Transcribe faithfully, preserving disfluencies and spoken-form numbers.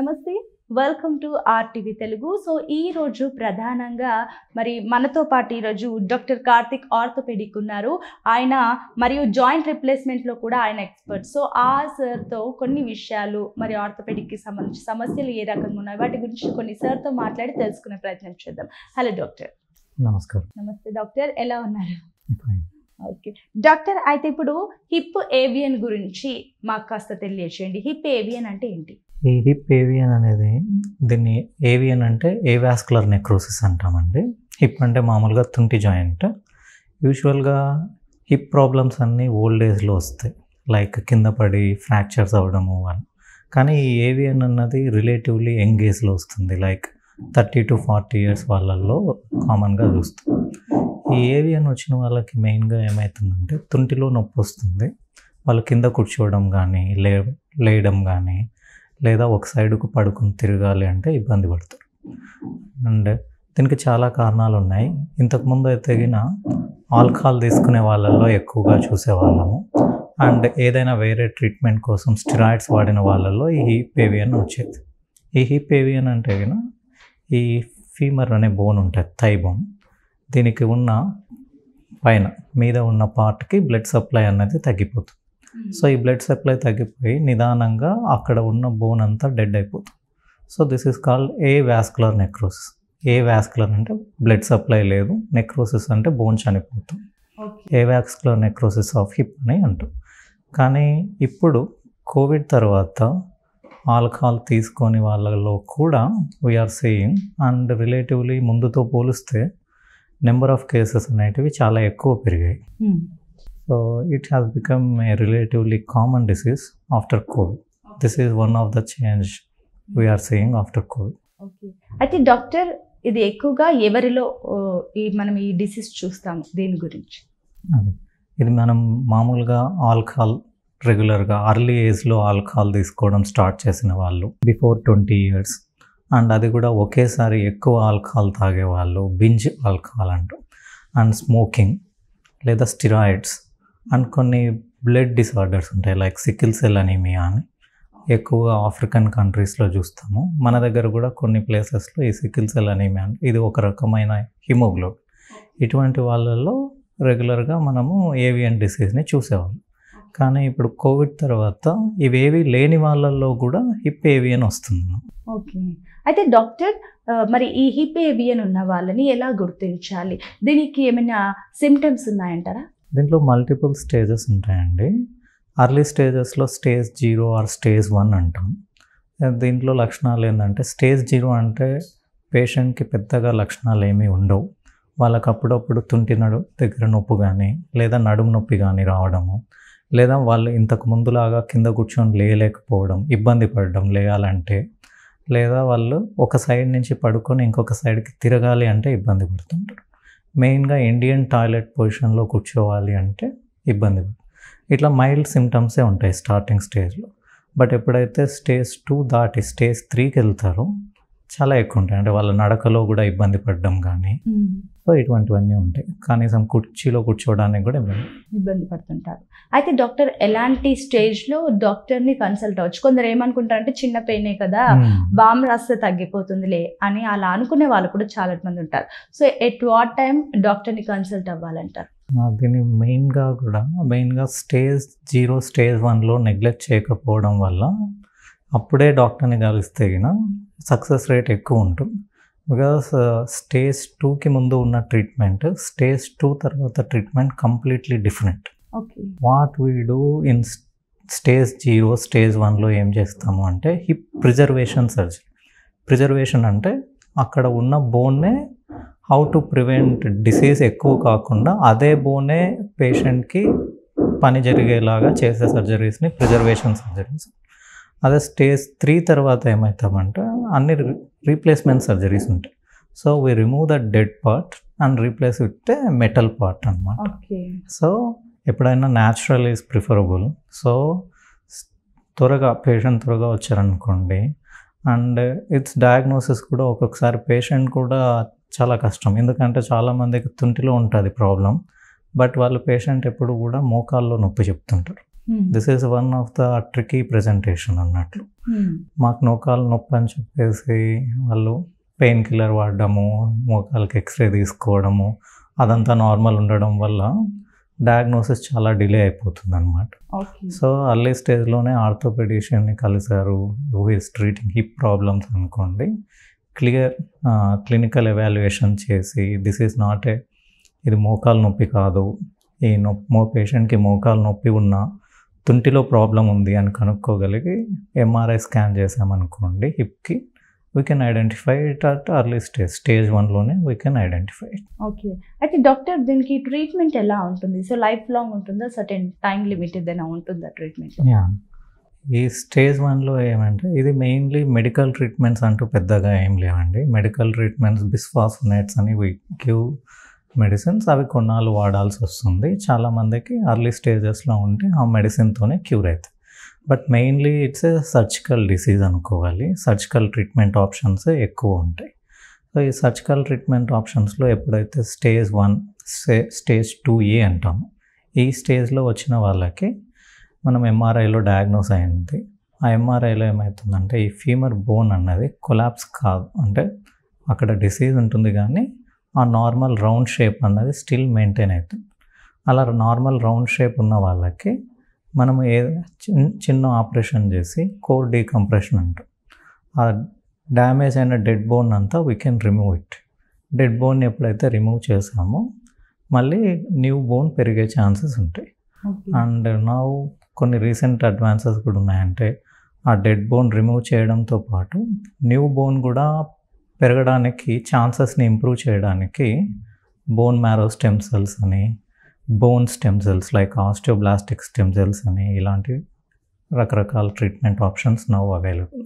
నమస్తే, welcome to RTV Telugu. So ఈ రోజు ప్రధానంగా మరి మనతో పాటు ఈరోజు డాక్టర్ కార్తిక్ ఆర్థోపెడిక్ ఉన్నారు. ఆయన మరియు జాయింట్ రిప్లేస్మెంట్లో కూడా ఆయన ఎక్స్పర్ట్. సో ఆ సార్తో కొన్ని విషయాలు మరి ఆర్థోపెడిక్కి సంబంధించి సమస్యలు ఏ రకంగా ఉన్నాయి వాటి గురించి కొన్ని సార్తో మాట్లాడి తెలుసుకునే ప్రయత్నం చేద్దాం. Hello doctor. నమస్కారం. నమస్తే డాక్టర్, ఎలా ఉన్నారు? ఓకే డాక్టర్, అయితే ఇప్పుడు హిప్ ఏవియన్ గురించి మాకు కాస్త తెలియజేయండి. హిప్ ఏవియన్ అంటే ఏంటి? ఈ హిప్ ఏవియన్ అనేది, దీన్ని ఏవియన్ అంటే ఏవాస్కులర్ నెక్రోసిస్ అంటామండి. హిప్ అంటే మామూలుగా తుంటి జాయింట్. యూజువల్గా హిప్ ప్రాబ్లమ్స్ అన్నీ ఓల్డ్ ఏజ్లో వస్తాయి, లైక్ కింద పడి ఫ్రాక్చర్స్ అవ్వడము అని. కానీ ఈ ఏవియన్ అన్నది రిలేటివ్లీ యంగ్ ఏజ్లో వస్తుంది, like thirty to forty years వాళ్ళల్లో కామన్గా చూస్తాం. ఈ ఏవియన్ వచ్చిన వాళ్ళకి మెయిన్గా ఏమవుతుందంటే తుంటిలో నొప్పి వస్తుంది. వాళ్ళు కింద కూర్చోవడం కానీ లే లేయడం కానీ లేదా ఒక సైడుకు పడుకుని తిరగాలి అంటే ఇబ్బంది పడతారు. అండ్ దీనికి చాలా కారణాలు ఉన్నాయి. ఇంతకుముందు అయితే గిన ఆల్కహాల్ తీసుకునే వాళ్ళల్లో ఎక్కువగా చూసేవాళ్ళము. అండ్ ఏదైనా వేరే ట్రీట్మెంట్ కోసం స్టిరాయిడ్స్ వాడిన వాళ్ళల్లో ఈ హిప్ ఏవియన్ వచ్చేది. ఈ హిప్ ఏవియన్ అంటే గిన ఈ ఫీమర్ అనే బోన్ ఉంటుంది, థై బోన్. దీనికి ఉన్న పైన మీద ఉన్న పార్ట్కి బ్లడ్ సప్లై అనేది తగ్గిపోతుంది. సో ఈ బ్లడ్ సప్లై తగ్గిపోయి నిదానంగా అక్కడ ఉన్న బోన్ అంతా డెడ్ అయిపోతుంది. So this is called avascular necrosis. Avascular అంటే బ్లడ్ సప్లై లేదు, నెక్రోసిస్ అంటే బోన్ చనిపోతాం. Avascular necrosis of hip అని అంటాం. కానీ ఇప్పుడు కోవిడ్ తర్వాత ఆల్కహాల్ తీసుకొని వాళ్ళలో కూడా వీఆర్ సీయింగ్, అండ్ రిలేటివ్లీ ముందుతో పోలిస్తే నెంబర్ ఆఫ్ కేసెస్ అనేటివి చాలా ఎక్కువ పెరిగాయి. So it has become a relatively common disease after COVID. Okay. This is one of the change we are seeing after COVID. Okay. I think doctor, ఇది ఎక్కువగా ఎవరిలో ఈ మనం ఈ డిసీజ్ చూస్తాము, దీని గురించి? అదే ఇది మనం మామూలుగా ఆల్కహాల్ రెగ్యులర్గా అర్లీ ఏజ్లో ఆల్కహాల్ తీసుకోవడం స్టార్ట్ చేసిన వాళ్ళు, బిఫోర్ ట్వంటీ ఇయర్స్, అండ్ అది కూడా ఒకేసారి ఎక్కువ ఆల్కహాల్ తాగేవాళ్ళు, బింజ్ ఆల్కహాల్ అంటారు, అండ్ స్మోకింగ్ లేదా స్టిరాయిడ్స్, అండ్ కొన్ని బ్లడ్ డిసార్డర్స్ ఉంటాయి లైక్ సికిల్ సెల్ అనీమియా అని ఎక్కువగా ఆఫ్రికన్ కంట్రీస్లో చూస్తాము. మన దగ్గర కూడా కొన్ని ప్లేసెస్లో ఈ సికిల్ సెల్ అనీమియా, ఇది ఒక రకమైన హిమోగ్లోబిన్, ఇటువంటి వాళ్ళల్లో రెగ్యులర్గా మనము ఏవియన్ డిసీజ్ని చూసేవాళ్ళం. కానీ ఇప్పుడు కోవిడ్ తర్వాత ఇవేవి లేని వాళ్ళల్లో కూడా హిప్ ఏవియన్ వస్తుంది. ఓకే, అయితే డాక్టర్ మరి ఈ హిప్ ఏవియన్ ఉన్న వాళ్ళని ఎలా గుర్తించాలి? దీనికి ఏమైనా సిమ్టమ్స్ ఉన్నాయంటారా? దీంట్లో మల్టిపుల్ స్టేజెస్ ఉంటాయండి. అర్లీ స్టేజెస్లో stage zero or stage one అంటాం. దీంట్లో లక్షణాలు ఏంటంటే, స్టేజ్ జీరో అంటే పేషెంట్కి పెద్దగా లక్షణాలు ఏమీ ఉండవు. వాళ్ళకి అప్పుడప్పుడు తుంటి నడు దగ్గర నొప్పి కానీ లేదా నడుము నొప్పి కానీ రావడము, లేదా వాళ్ళు ఇంతకు ముందులాగా కింద కూర్చొని లేయలేకపోవడం, ఇబ్బంది పడడం లేయాలంటే, లేదా వాళ్ళు ఒక సైడ్ నుంచి పడుకొని ఇంకొక సైడ్కి తిరగాలి అంటే ఇబ్బంది పడుతుంటారు. మెయిన్గా ఇండియన్ టాయిలెట్ పొజిషన్లో కూర్చోవాలి అంటే ఇబ్బంది పడుతుంది. ఇట్లా మైల్డ్ సిమ్టమ్సే ఉంటాయి స్టార్టింగ్ స్టేజ్లో. బట్ ఎప్పుడైతే స్టేజ్ టూ దాటి స్టేజ్ త్రీకి వెళ్తారో చాలా ఎక్కువ ఉంటాయి. అంటే వాళ్ళ నడకలో కూడా ఇబ్బంది పడడం కానీ, సో ఇటువంటివన్నీ ఉంటాయి. కనీసం కుర్చీలో కూర్చోవడానికి కూడా ఇబ్బంది ఇబ్బంది పడుతుంటారు. అయితే డాక్టర్, ఎలాంటి స్టేజ్లో డాక్టర్ని కన్సల్ట్ అవ్వచ్చు? కొందరు ఏమనుకుంటారంటే చిన్న పెయినే కదా, బామ్ రాస్తే తగ్గిపోతుందిలే అని అలా అనుకునే వాళ్ళు కూడా చాలా మంది ఉంటారు. సో ఎట్ వాట్ టైం డాక్టర్ని కన్సల్ట్ అవ్వాలంటారు? దీన్ని మెయిన్గా కూడా మెయిన్గా స్టేజ్ జీరో స్టేజ్ వన్లో నెగ్లెక్ట్ చేయకపోవడం వల్ల అప్పుడే డాక్టర్ని కలిస్తే గినా సక్సెస్ రేట్ ఎక్కువ ఉంటుంది. బికాస్ స్టేజ్ టూకి ముందు ఉన్న ట్రీట్మెంట్, స్టేజ్ టూ తర్వాత treatment completely different. Okay, what we do in stage zero stage వన్లో ఏం చేస్తాము అంటే హిప్ ప్రిజర్వేషన్ సర్జరీ. ప్రిజర్వేషన్ అంటే అక్కడ ఉన్న బోన్నే హౌ టు ప్రివెంట్ డిసీజ్ ఎక్కువ కాకుండా అదే బోనే పేషెంట్కి పని జరిగేలాగా చేసే సర్జరీస్ని ప్రిజర్వేషన్ సర్జరీస్. అదే స్టేజ్ త్రీ తర్వాత ఏమవుతామంటే అన్ని రీప్లేస్మెంట్ సర్జరీస్ ఉంటాయి. So we remove the dead part and replace with metal part అన్నమాట. సో ఎప్పుడైనా న్యాచురల్ ఈజ్ ప్రిఫరబుల్. సో త్వరగా పేషెంట్ త్వరగా వచ్చారనుకోండి, అండ్ ఇట్స్ డయాగ్నోసిస్ కూడా ఒక్కొక్కసారి పేషెంట్ కూడా చాలా కష్టం. ఎందుకంటే చాలామందికి తుంటిలో ఉంటుంది ప్రాబ్లం, బట్ వాళ్ళు పేషెంట్ ఎప్పుడు కూడా మోకాల్లో నొప్పి చెప్తుంటారు. Mm. This is one of the tricky presentation అన్నట్లు. మాకు మోకాలు నొప్పి అని చెప్పేసి వాళ్ళు పెయిన్ కిల్లర్ వాడడము, మోకాలకి ఎక్స్రే తీసుకోవడము, అదంతా నార్మల్ ఉండడం వల్ల డయాగ్నోసిస్ చాలా డిలే అయిపోతుంది అనమాట. సో అర్లీ స్టేజ్లోనే ఆర్థోపెడిషియన్ని కలిశారు, who is treating hip problems అనుకోండి, క్లియర్ క్లినికల్ ఎవాల్యుయేషన్ చేసి దిస్ ఈజ్ నాట్ ఏ ఇది మోకాలు నొప్పి కాదు, ఈ నొప్పి మో పేషెంట్కి మోకాలు నొప్పి ఉన్నా తుంటిలో ప్రాబ్లం ఉంది అని కనుక్కోగలిగి ఎంఆర్ఐ స్కాన్ చేసామనుకోండి హిప్కి, we can identify it at early stage, stage one lone we can identify it. Okay, aithe doctor diniki treatment ela untundi, so lifelong untunda, certain time limit edena untunda treatment? Yeah, ee stage one lo emante idi mainly medical treatments antu peddaga em levandi. Medical treatments bisphosphonates ani we give medicines, avi konnalu vaadalsi vastundi. Chaala mandiki early stages lo unte aa medicine tone cure aithe. But mainly it's a surgical disease అనుకోవాలి, surgical treatment options ఎక్కువ ఉంటాయి. So ఈ surgical treatment ఆప్షన్స్లో ఎప్పుడైతే stage one stage two A అంటాము, ఈ స్టేజ్లో వచ్చిన వాళ్ళకి మనం ఎంఆర్ఐలో డయాగ్నోస్ అయింది. ఆ ఎంఆర్ఐలో ఏమవుతుందంటే ఈ ఫీమర్ బోన్ అన్నది కొలాప్స్ కాదు, అంటే అక్కడ డిసీజ్ ఉంటుంది కానీ ఆ నార్మల్ రౌండ్ షేప్ అన్నది స్టిల్ మెయింటైన్ అవుతుంది. అలా నార్మల్ రౌండ్ షేప్ ఉన్న వాళ్ళకి మనము ఏ చిన్న ఆపరేషన్ చేసి కోర్ డీకంప్రెషన్ అంటాం, ఆ డ్యామేజ్ అయిన డెడ్ బోన్ అంతా we can remove it. Dead bone ఎప్పుడైతే రిమూవ్ చేసామో మళ్ళీ న్యూ బోన్ పెరిగే ఛాన్సెస్ ఉంటాయి. అండ్ నౌ కొన్ని రీసెంట్ అడ్వాన్సెస్ కూడా ఉన్నాయంటే ఆ డెడ్ బోన్ రిమూవ్ చేయడంతో పాటు న్యూ బోన్ కూడా పెరగడానికి ఛాన్సెస్ని ఇంప్రూవ్ చేయడానికి బోన్ మ్యారో స్టెమ్ సెల్స్ అని, bone stem cells like osteoblastic stem cells అని ఇలాంటి రకరకాల ట్రీట్మెంట్ ఆప్షన్స్ నౌ అవైలబుల్.